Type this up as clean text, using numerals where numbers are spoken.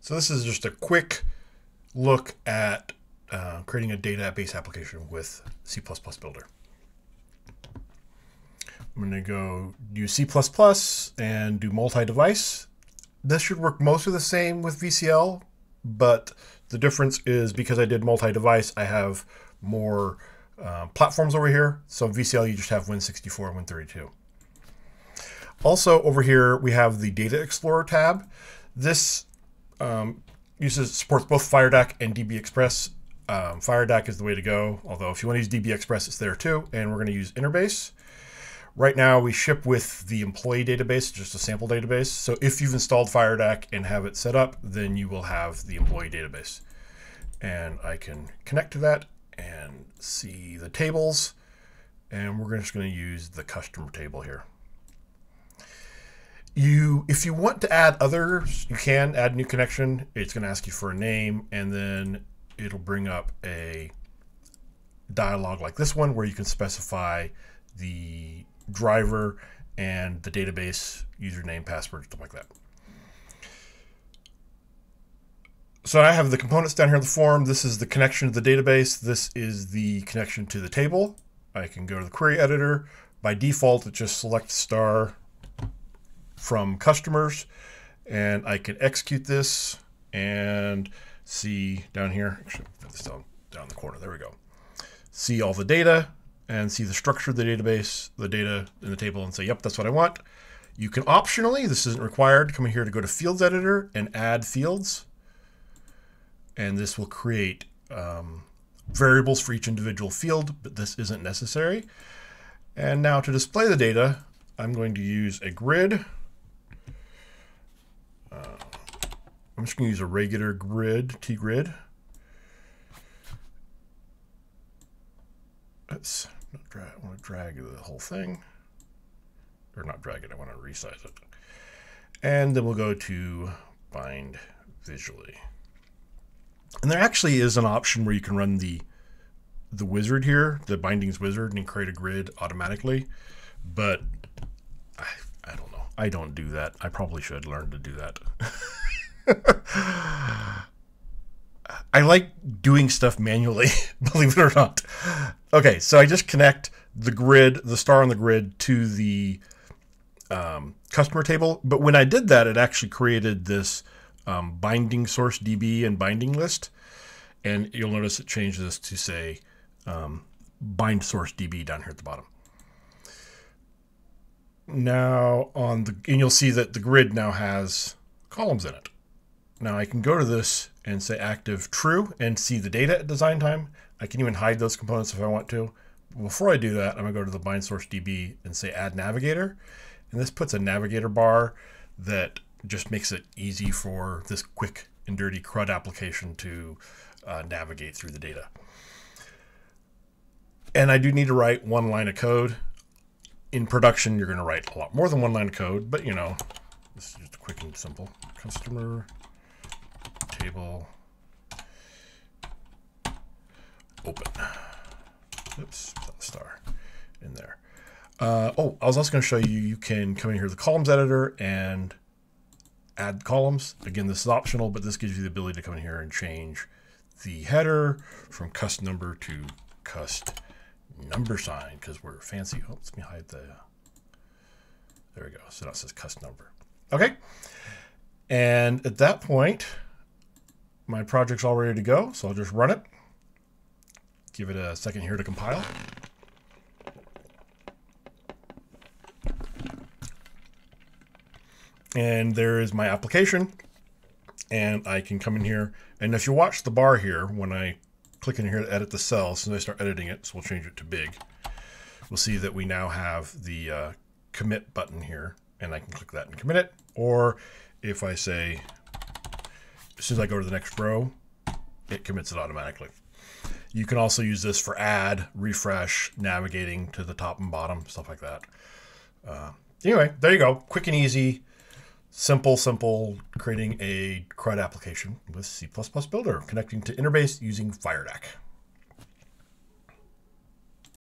So this is just a quick look at creating a database application with C++ Builder. I'm going to go do C++ and do multi-device. This should work mostly the same with VCL, but the difference is because I did multi-device, I have more platforms over here. So VCL, you just have Win64 and Win32. Also over here, we have the Data Explorer tab. This supports both FireDAC and DB Express. FireDAC is the way to go, although if you want to use DB Express, it's there too. And we're going to use InterBase. Right now, we ship with the employee database, just a sample database. So if you've installed FireDAC and have it set up, then you will have the employee database. And I can connect to that and see the tables. And we're just going to use the customer table here. If you want to add others, you can add new connection. It's going to ask you for a name, and then it'll bring up a dialog like this one where you can specify the driver and the database, username, password, stuff like that. So I have the components down here in the form. This is the connection to the database. This is the connection to the table. I can go to the query editor. By default, it just selects star from customers, and I can execute this and see down here, actually put this down the corner, there we go. See all the data and see the structure of the database, the data in the table, and say, yep, that's what I want. You can optionally, this isn't required, come in here to go to Fields Editor and add fields. And this will create variables for each individual field, but this isn't necessary. And now to display the data, I'm going to use a grid. I'm just going to use a regular grid, T-grid. Let's not drag, I want to drag the whole thing, or not drag it, I want to resize it. And then we'll go to bind visually. And there actually is an option where you can run the wizard here, the bindings wizard, and create a grid automatically. But I don't know. I don't do that. I probably should learn to do that. I like doing stuff manually, believe it or not. Okay, so I just connect the grid, the star on the grid, to the customer table. But when I did that, it actually created this binding source DB and binding list. And you'll notice it changed this to say bind source DB down here at the bottom. Now on the, and you'll see that the grid now has columns in it. Now I can go to this and say active true and see the data at design time. I can even hide those components if I want to. Before I do that, I'm gonna go to the bind source DB and say add navigator. And this puts a navigator bar that just makes it easy for this quick and dirty CRUD application to navigate through the data. And I do need to write one line of code. In production, you're gonna write a lot more than one line of code, but you know, this is just quick and simple. Customer table open. Oops, star in there. Oh, I was also going to show you, you can come in here to the columns editor and add columns. Again, this is optional, but this gives you the ability to come in here and change the header from cust number to cust number sign because we're fancy. Oh, let me hide the, there we go. So now it says cust number. Okay. And at that point, my project's all ready to go, so I'll just run it. Give it a second here to compile. And there is my application. And I can come in here. And if you watch the bar here, when I click in here to edit the cell, as soon as I start editing it, so we'll change it to big, we'll see that we now have the commit button here. And I can click that and commit it. Or if I say, as soon as I go to the next row, it commits it automatically. You can also use this for add, refresh, navigating to the top and bottom, stuff like that. Anyway, there you go. Quick and easy, simple, creating a CRUD application with C++ Builder, connecting to InterBase using FireDAC.